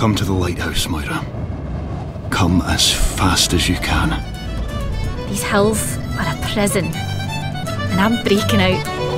Come to the lighthouse, Moira. Come as fast as you can. These hills are a prison, and I'm breaking out.